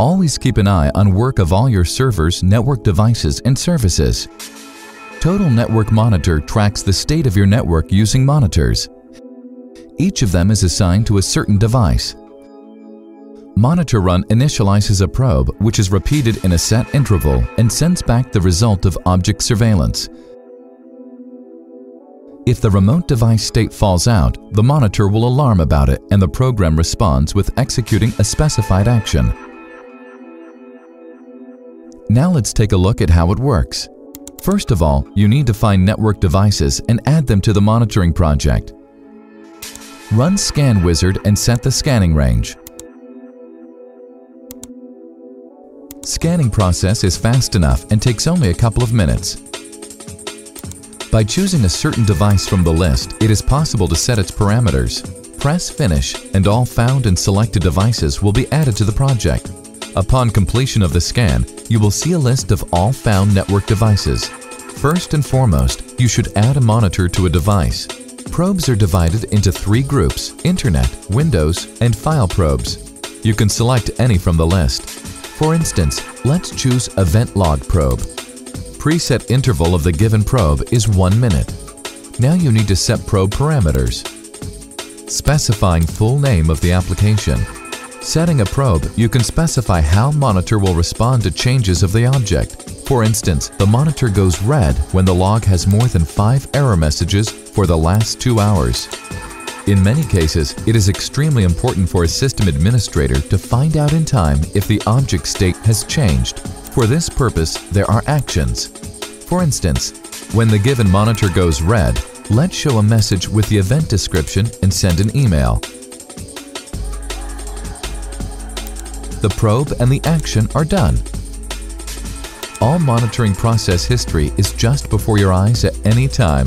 Always keep an eye on work of all your servers, network devices, and services. Total Network Monitor tracks the state of your network using monitors. Each of them is assigned to a certain device. Monitor Run initializes a probe, which is repeated in a set interval and sends back the result of object surveillance. If the remote device state falls out, the monitor will alarm about it and the program responds with executing a specified action. Now let's take a look at how it works. First of all, you need to find network devices and add them to the monitoring project. Run Scan Wizard and set the scanning range. Scanning process is fast enough and takes only a couple of minutes. By choosing a certain device from the list, it is possible to set its parameters. Press Finish and all found and selected devices will be added to the project. Upon completion of the scan, you will see a list of all found network devices. First and foremost, you should add a monitor to a device. Probes are divided into three groups: Internet, Windows, and File probes. You can select any from the list. For instance, let's choose Event Log Probe. Preset interval of the given probe is 1 minute. Now you need to set probe parameters, specifying full name of the application. Setting a probe, you can specify how monitor will respond to changes of the object. For instance, the monitor goes red when the log has more than 5 error messages for the last 2 hours. In many cases, it is extremely important for a system administrator to find out in time if the object state has changed. For this purpose, there are actions. For instance, when the given monitor goes red, let's show a message with the event description and send an email. The probe and the action are done. All monitoring process history is just before your eyes at any time.